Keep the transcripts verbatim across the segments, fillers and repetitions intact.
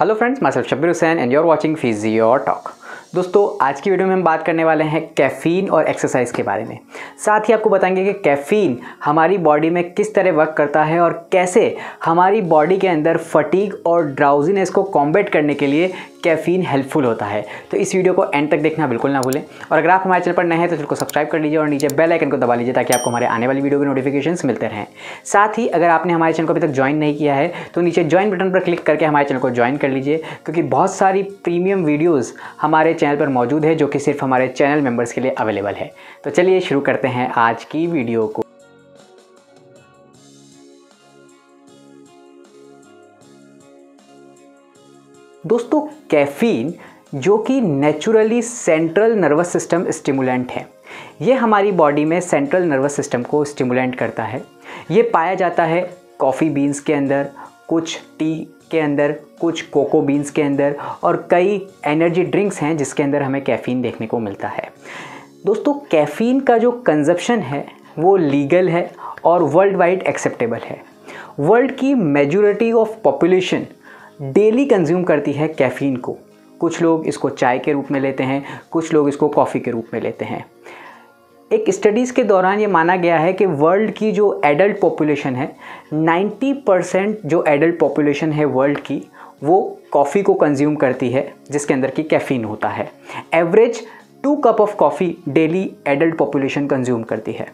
Hello friends, myself Shabbir Hussain and you are watching physio talk. दोस्तों, आज की video में हम बात करने वाले हैं कैफ़ीन और एक्सरसाइज के बारे में। साथ ही आपको बताएंगे कि कैफ़ीन हमारी बॉडी में किस तरह वर्क करता है और कैसे हमारी बॉडी के अंदर फटीग और ड्राउजीनेस को कॉम्बैट करने के लिए कैफ़ीन हेल्पफुल होता है। तो इस वीडियो को एंड तक देखना बिल्कुल ना भूलें, और अगर आप हमारे चैनल पर नए हैं तो चैनल को सब्सक्राइब कर लीजिए और नीचे बेल आइकन को दबा लीजिए ताकि आपको हमारे आने वाली वीडियो के नोटिफिकेशंस मिलते रहें। साथ ही अगर आपने हमारे चैनल को अभी तक ज्वाइन नहीं किया है तो नीचे ज्वाइन बटन पर क्लिक करके हमारे चैनल को ज्वाइन कर लीजिए, क्योंकि बहुत सारी प्रीमियम वीडियोज़ हमारे चैनल पर मौजूद है जो कि सिर्फ हमारे चैनल मेम्बर्स के लिए अवेलेबल है। तो चलिए शुरू करते हैं आज की वीडियो को। दोस्तों, कैफ़ीन जो कि naturally central nervous system stimulant है, ये हमारी बॉडी में सेंट्रल नर्वस सिस्टम को स्टिमुलेंट करता है। ये पाया जाता है कॉफ़ी बीन्स के अंदर, कुछ टी के अंदर, कुछ कोको बीन्स के अंदर, और कई एनर्जी ड्रिंक्स हैं जिसके अंदर हमें कैफ़ीन देखने को मिलता है। दोस्तों, कैफ़ीन का जो कंजप्शन है वो लीगल है और वर्ल्ड वाइड एक्सेप्टेबल है। वर्ल्ड की majority of population daily consume करती है कैफ़ीन को। कुछ लोग इसको चाय के रूप में लेते हैं, कुछ लोग इसको कॉफ़ी के रूप में लेते हैं। एक स्टडीज़ के दौरान ये माना गया है कि वर्ल्ड की जो एडल्ट पॉपुलेशन है, नब्बे परसेंट जो एडल्ट पॉपुलेशन है वर्ल्ड की, वो कॉफ़ी को कंज्यूम करती है जिसके अंदर की कैफ़ीन होता है। Average two cup of coffee daily adult population consume करती है।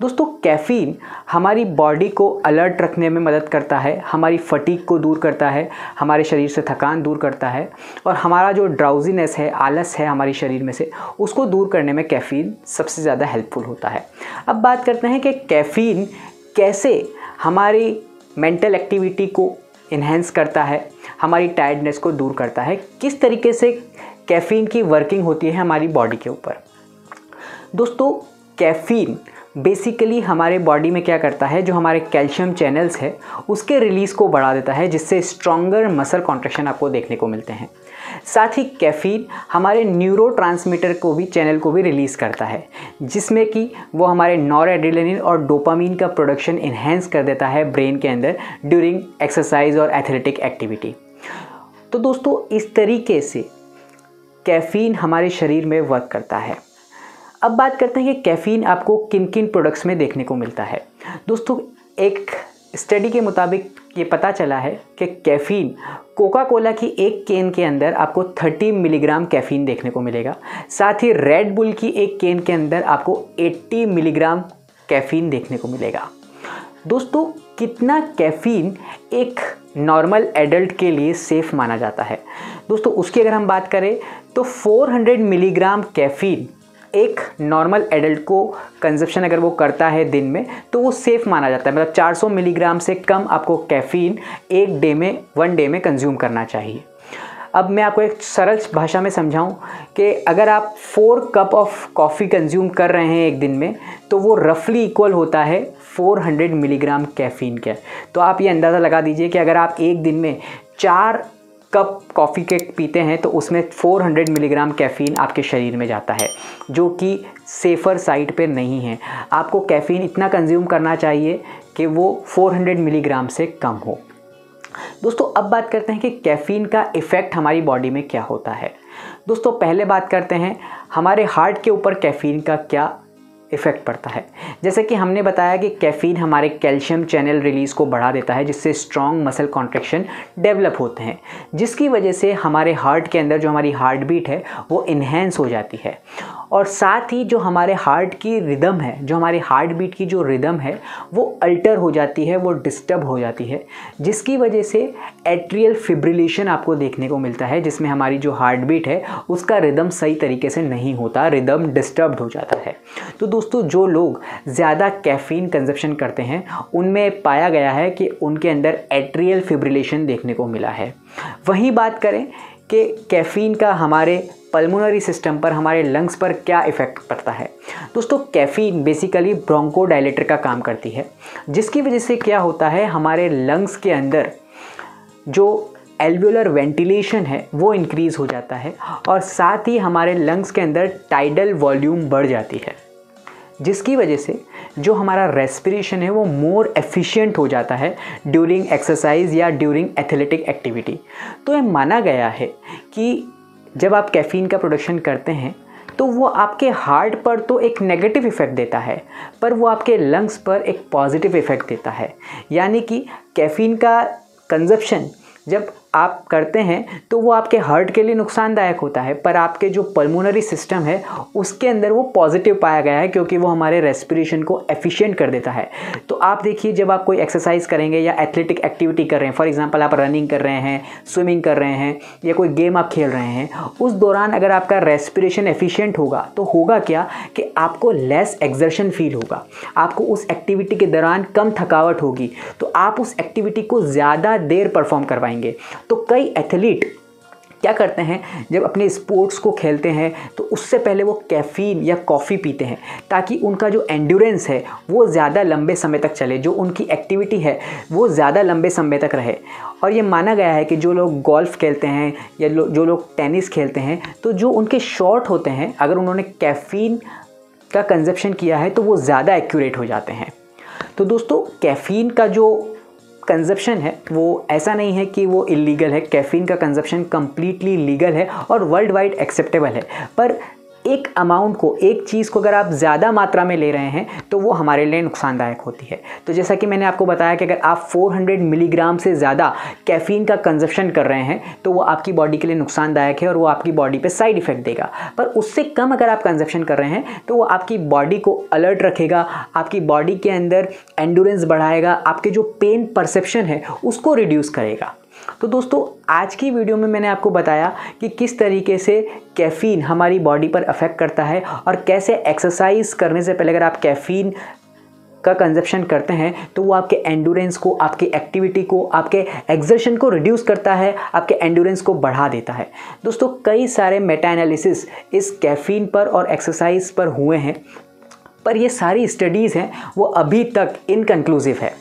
दोस्तों, कैफ़ीन हमारी बॉडी को अलर्ट रखने में मदद करता है, हमारी फटीग को दूर करता है, हमारे शरीर से थकान दूर करता है, और हमारा जो ड्राउजीनेस है, आलस है हमारे शरीर में से, उसको दूर करने में कैफ़ीन सबसे ज़्यादा हेल्पफुल होता है। अब बात करते हैं कि कैफ़ीन कैसे हमारी मेंटल एक्टिविटी को इन्हेंस करता है, हमारी टायर्डनेस को दूर करता है, किस तरीके से कैफ़ीन की वर्किंग होती है हमारी बॉडी के ऊपर। दोस्तों, कैफ़ीन बेसिकली हमारे बॉडी में क्या करता है, जो हमारे कैल्शियम चैनल्स है उसके रिलीज़ को बढ़ा देता है, जिससे स्ट्रॉन्गर मसल कॉन्ट्रैक्शन आपको देखने को मिलते हैं। साथ ही कैफ़ीन हमारे न्यूरोट्रांसमीटर को भी चैनल को भी रिलीज़ करता है, जिसमें कि वो हमारे नॉरएड्रेनालिन और डोपामीन का प्रोडक्शन इन्हेंस कर देता है ब्रेन के अंदर ड्यूरिंग एक्सरसाइज और एथलेटिक एक्टिविटी। तो दोस्तों, इस तरीके से कैफ़ीन हमारे शरीर में वर्क करता है। अब बात करते हैं कि कैफ़ीन आपको किन किन प्रोडक्ट्स में देखने को मिलता है। दोस्तों, एक स्टडी के मुताबिक ये पता चला है कि कैफ़ीन कोका कोला की एक केन के अंदर आपको तीस मिलीग्राम कैफ़ीन देखने को मिलेगा। साथ ही रेड बुल की एक केन के अंदर आपको अस्सी मिलीग्राम कैफ़ीन देखने को मिलेगा। दोस्तों, कितना कैफ़ीन एक नॉर्मल एडल्ट के लिए सेफ़ माना जाता है? दोस्तों, उसकी अगर हम बात करें तो चार सौ मिलीग्राम कैफ़ीन एक नॉर्मल एडल्ट को कंजप्शन अगर वो करता है दिन में तो वो सेफ़ माना जाता है। मतलब चार सौ मिलीग्राम से कम आपको कैफ़ीन एक डे में वन डे में कंज्यूम करना चाहिए। अब मैं आपको एक सरल भाषा में समझाऊं कि अगर आप four cup of coffee consume कर रहे हैं एक दिन में, तो वो रफली इक्वल होता है चार सौ मिलीग्राम कैफ़ीन के। तो आप ये अंदाज़ा लगा दीजिए कि अगर आप एक दिन में चार कप कॉफ़ी के पीते हैं तो उसमें चार सौ मिलीग्राम कैफ़ीन आपके शरीर में जाता है, जो कि सेफ़र साइड पे नहीं है। आपको कैफ़ीन इतना कंज्यूम करना चाहिए कि वो चार सौ मिलीग्राम से कम हो। दोस्तों, अब बात करते हैं कि कैफ़ीन का इफ़ेक्ट हमारी बॉडी में क्या होता है। दोस्तों, पहले बात करते हैं हमारे हार्ट के ऊपर कैफ़ीन का क्या इफ़ेक्ट पड़ता है। जैसे कि हमने बताया कि कैफ़ीन हमारे कैल्शियम चैनल रिलीज़ को बढ़ा देता है, जिससे स्ट्रॉन्ग मसल कॉन्ट्रैक्शन डेवलप होते हैं, जिसकी वजह से हमारे हार्ट के अंदर जो हमारी हार्ट बीट है वो इन्हेंस हो जाती है। और साथ ही जो हमारे हार्ट की रिदम है, जो हमारे हार्ट बीट की जो रिदम है, वो अल्टर हो जाती है, वो डिस्टर्ब हो जाती है, जिसकी वजह से एट्रियल फिब्रिलेशन आपको देखने को मिलता है, जिसमें हमारी जो हार्ट बीट है उसका रिदम सही तरीके से नहीं होता, रिदम डिस्टर्ब हो जाता है। तो दोस्तों, जो लोग ज़्यादा कैफ़ीन कंजप्शन करते हैं उनमें पाया गया है कि उनके अंदर एट्रियल फिब्रिलेशन देखने को मिला है। वहीं बात करें कि कैफ़ीन का हमारे पल्मोनरी सिस्टम पर, हमारे लंग्स पर क्या इफ़ेक्ट पड़ता है। दोस्तों, कैफ़ीन बेसिकली ब्रोंकोडायलेटर का काम करती है, जिसकी वजह से क्या होता है, हमारे लंग्स के अंदर जो एल्वियोलर वेंटिलेशन है वो इंक्रीज़ हो जाता है, और साथ ही हमारे लंग्स के अंदर टाइडल वॉल्यूम बढ़ जाती है, जिसकी वजह से जो हमारा रेस्पिरेशन है वो मोर एफिशिएंट हो जाता है ड्यूरिंग एक्सरसाइज या ड्यूरिंग एथलेटिक एक्टिविटी। तो ये माना गया है कि जब आप कैफ़ीन का प्रोडक्शन करते हैं तो वो आपके हार्ट पर तो एक नेगेटिव इफ़ेक्ट देता है, पर वो आपके लंग्स पर एक पॉजिटिव इफ़ेक्ट देता है। यानी कि कैफ़ीन का कंजप्शन जब आप करते हैं तो वो आपके हार्ट के लिए नुकसानदायक होता है, पर आपके जो पल्मोनरी सिस्टम है उसके अंदर वो पॉजिटिव पाया गया है क्योंकि वो हमारे रेस्पिरेशन को एफिशिएंट कर देता है। तो आप देखिए, जब आप कोई एक्सरसाइज करेंगे या एथलेटिक एक्टिविटी कर रहे हैं, फॉर एग्जांपल आप रनिंग कर रहे हैं, स्विमिंग कर रहे हैं या कोई गेम आप खेल रहे हैं, उस दौरान अगर आपका रेस्पिरेशन एफिशिएंट होगा तो होगा क्या कि आपको लेस एक्सर्शन फील होगा, आपको उस एक्टिविटी के दौरान कम थकावट होगी, तो आप उस एक्टिविटी को ज़्यादा देर परफॉर्म करवाएंगे। तो कई एथलीट क्या करते हैं, जब अपने स्पोर्ट्स को खेलते हैं तो उससे पहले वो कैफ़ीन या कॉफ़ी पीते हैं ताकि उनका जो एंड्योरेंस है वो ज़्यादा लंबे समय तक चले, जो उनकी एक्टिविटी है वो ज़्यादा लंबे समय तक रहे। और ये माना गया है कि जो लोग गोल्फ़ खेलते हैं या लो, जो लोग टेनिस खेलते हैं तो जो उनके शॉट होते हैं, अगर उन्होंने कैफ़ीन का कंजप्शन किया है तो वो ज़्यादा एक्यूरेट हो जाते हैं। तो दोस्तों, कैफ़ीन का जो कंजप्शन है वो ऐसा नहीं है कि वो इलीगल है। कैफ़ीन का कंजप्शन कम्प्लीटली लीगल है और वर्ल्ड वाइड एक्सेप्टेबल है, पर एक अमाउंट को, एक चीज़ को अगर आप ज़्यादा मात्रा में ले रहे हैं तो वो हमारे लिए नुकसानदायक होती है। तो जैसा कि मैंने आपको बताया कि अगर आप चार सौ मिलीग्राम से ज़्यादा कैफ़ीन का कंजप्शन कर रहे हैं तो वो आपकी बॉडी के लिए नुकसानदायक है और वो आपकी बॉडी पे साइड इफ़ेक्ट देगा। पर उससे कम अगर आप कंजप्शन कर रहे हैं तो वो आपकी बॉडी को अलर्ट रखेगा, आपकी बॉडी के अंदर एंड्योरेंस बढ़ाएगा, आपके जो पेन परसेप्शन है उसको रिड्यूस करेगा। तो दोस्तों, आज की वीडियो में मैंने आपको बताया कि किस तरीके से कैफ़ीन हमारी बॉडी पर अफेक्ट करता है और कैसे एक्सरसाइज करने से पहले अगर आप कैफ़ीन का कंजप्शन करते हैं तो वो आपके एंड्योरेंस को, आपकी एक्टिविटी को, आपके एक्सर्शन को रिड्यूस करता है, आपके एंड्योरेंस को बढ़ा देता है। दोस्तों, कई सारे मेटा एनालिसिस इस कैफ़ीन पर और एक्सरसाइज पर हुए हैं, पर ये सारी स्टडीज़ हैं वो अभी तक इनकन्क्लूसिव है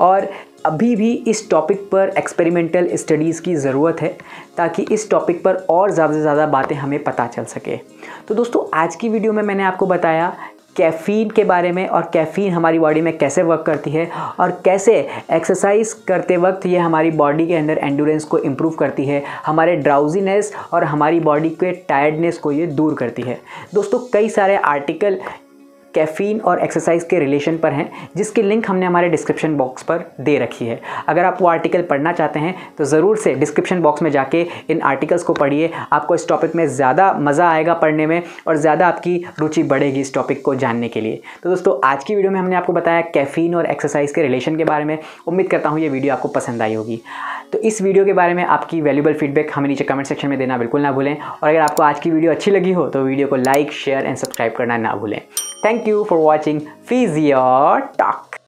और अभी भी इस टॉपिक पर एक्सपेरिमेंटल स्टडीज़ की ज़रूरत है ताकि इस टॉपिक पर और ज़्यादा से ज़्यादा बातें हमें पता चल सके। तो दोस्तों, आज की वीडियो में मैंने आपको बताया कैफ़ीन के बारे में और कैफ़ीन हमारी बॉडी में कैसे वर्क करती है और कैसे एक्सरसाइज करते वक्त ये हमारी बॉडी के अंदर एंड्योरेंस को इम्प्रूव करती है, हमारे ड्राउजीनेस और हमारी बॉडी के टायर्डनेस को ये दूर करती है। दोस्तों, कई सारे आर्टिकल कैफ़ीन और एक्सरसाइज के रिलेशन पर हैं जिसकी लिंक हमने हमारे डिस्क्रिप्शन बॉक्स पर दे रखी है। अगर आप वो आर्टिकल पढ़ना चाहते हैं तो ज़रूर से डिस्क्रिप्शन बॉक्स में जाके इन आर्टिकल्स को पढ़िए, आपको इस टॉपिक में ज़्यादा मज़ा आएगा पढ़ने में और ज़्यादा आपकी रुचि बढ़ेगी इस टॉपिक को जानने के लिए। तो दोस्तों, आज की वीडियो में हमने आपको बताया कैफ़ीन और एक्सरसाइज के रिलेशन के बारे में। उम्मीद करता हूँ ये वीडियो आपको पसंद आई होगी। तो इस वीडियो के बारे में आपकी वैल्यूबल फीडबैक हमें नीचे कमेंट सेक्शन में देना बिल्कुल ना भूलें, और अगर आपको आज की वीडियो अच्छी लगी हो तो वीडियो को लाइक, शेयर एंड सब्सक्राइब करना ना भूलें। Thank you for watching Physio Talk.